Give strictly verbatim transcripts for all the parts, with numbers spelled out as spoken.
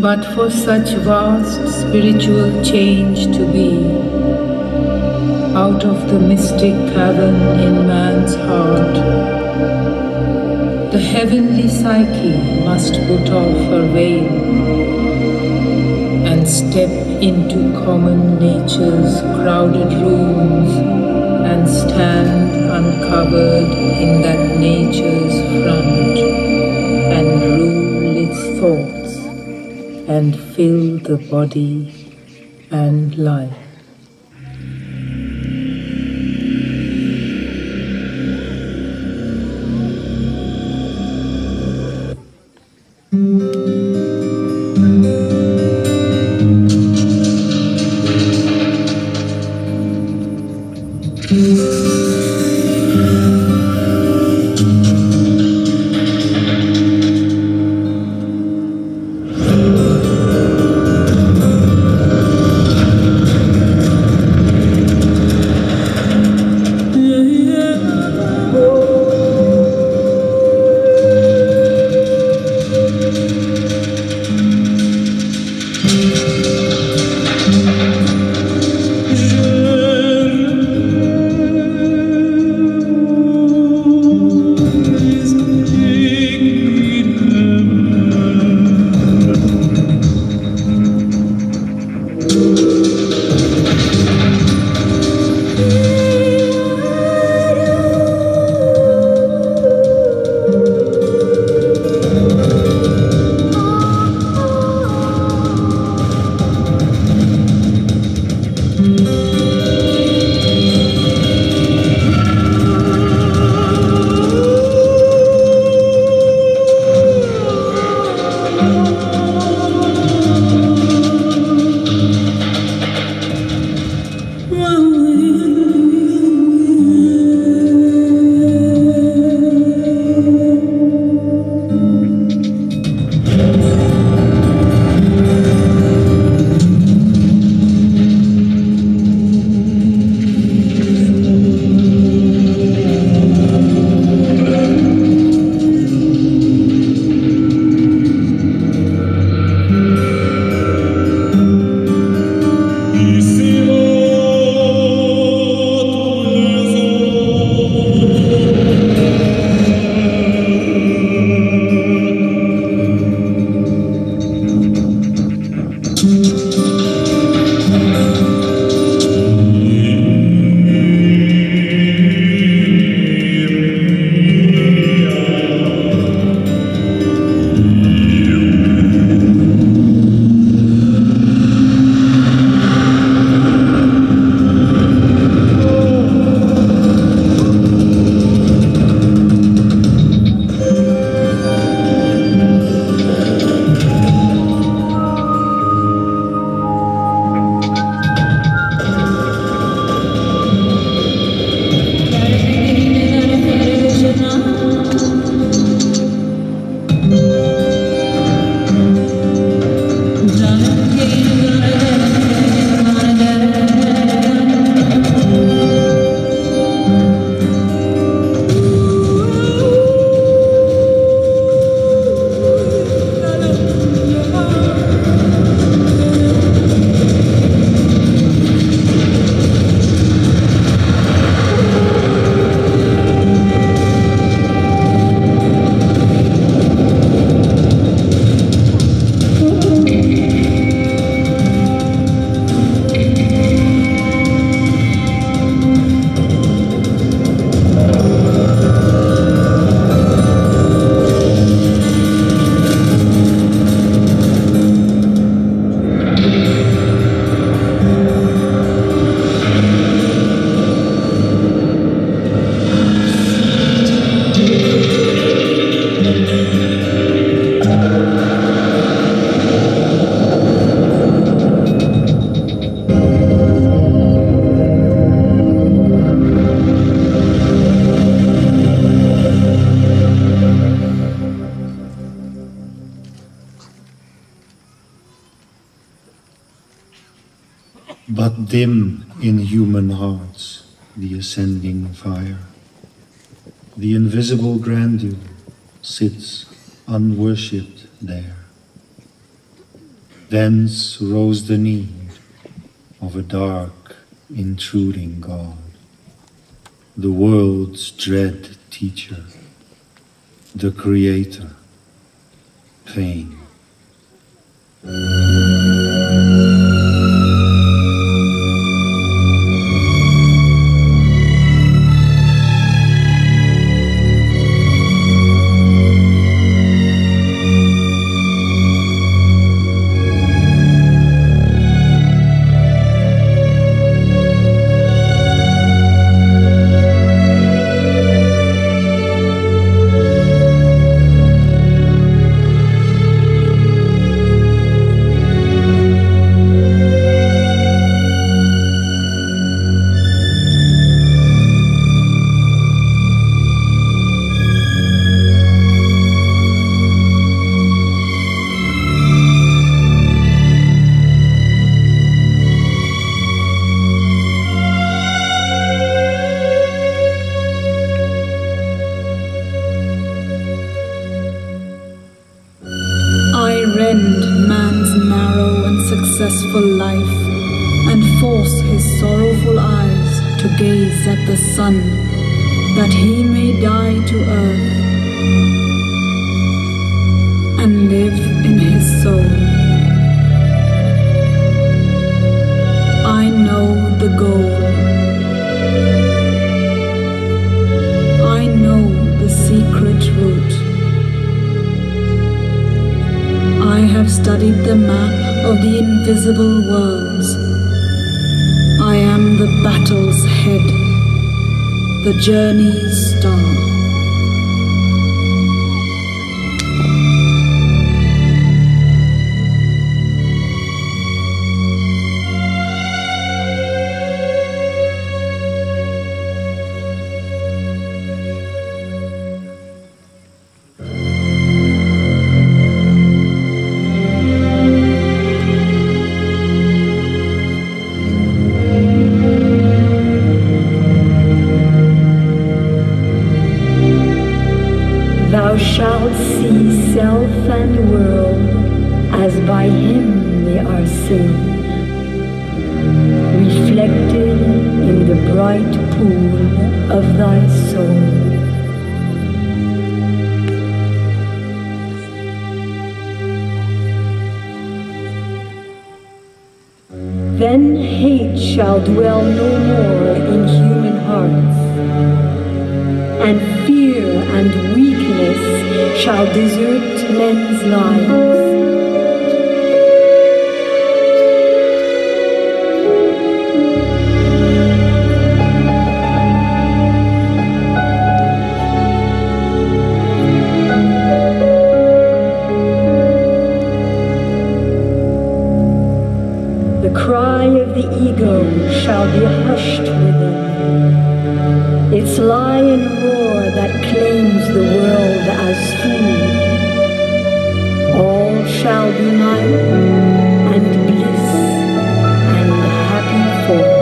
but for such vast spiritual change to be, out of the mystic cavern in man's heart, the heavenly psyche must put off her veil and step into common nature's crowded rooms and stand uncovered in that nature's front and rule its thought and fill the body and life. But dim in human hearts the ascending fire. The invisible grandeur sits unworshipped there. Thence rose the need of a dark, intruding God, the world's dread teacher, the creator, pain. Successful life, and force his sorrowful eyes to gaze at the sun, that he may die to earth and live in his soul. I know the goal. I know the secret route. I have studied the map of the invisible worlds. I am the battle's head, the journey's star. Then hate shall dwell no more in human hearts, and fear and weakness shall desert men's lives. Shall be hushed within, its lion roar that claims the world as food. All shall be mine, and bliss, and happy force.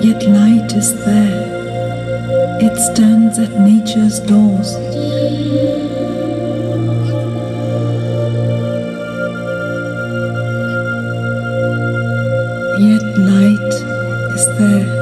Yet light is there.